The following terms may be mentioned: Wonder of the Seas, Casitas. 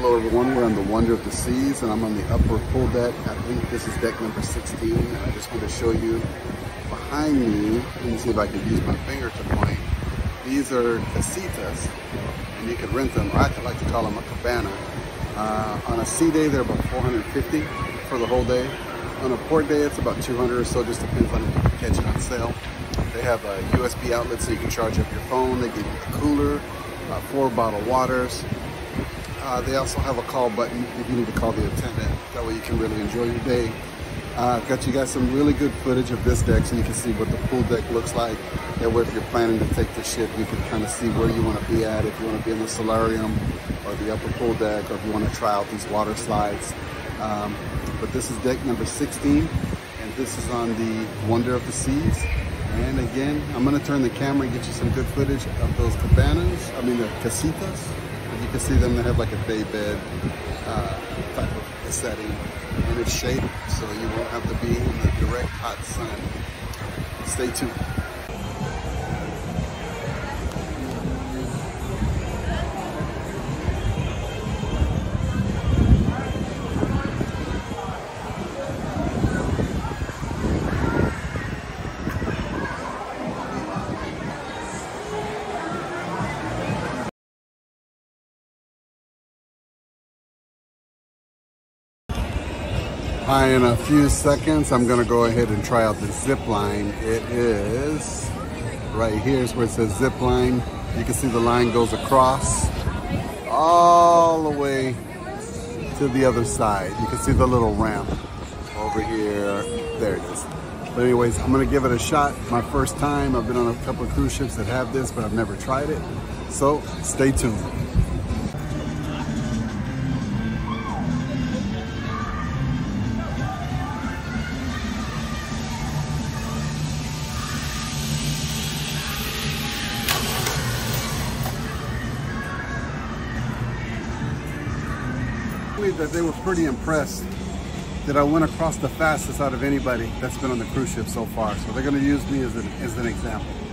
Hello everyone, we're on the Wonder of the Seas and I'm on the upper pool deck. I think this is deck number 16. I just want to show you behind me. Let me see if I can use my finger to point. These are Casitas and you can rent them, or I like to call them a cabana. On a sea day they're about 450 for the whole day. On a port day it's about 200 or so, just depends on if you can catch it on sale. They have a USB outlet so you can charge up your phone. They give you a cooler, 4 bottled waters. They also have a call button if you need to call the attendant. That way you can really enjoy your day. I've got you guys some really good footage of this deck so you can see what the pool deck looks like. That way if you're planning to take the ship, you can kind of see where you want to be at. If you want to be in the solarium or the upper pool deck, or if you want to try out these water slides. But this is deck number 16 and this is on the Wonder of the Seas. And again, I'm going to turn the camera and get you some good footage of those cabanas, I mean the Casitas. You can see them, they have like a day bed type of setting, and it's shaded, so you won't have to be in the direct hot sun. Stay tuned. In a few seconds, I'm gonna go ahead and try out the zip line. It is right here is where it says zip line. You can see the line goes across all the way to the other side. You can see the little ramp over here. There it is. But anyways, I'm gonna give it a shot. My first time. I've been on a couple of cruise ships that have this, but I've never tried it. So stay tuned. That they were pretty impressed that I went across the fastest out of anybody that's been on the cruise ship so far. So they're going to use me as an example.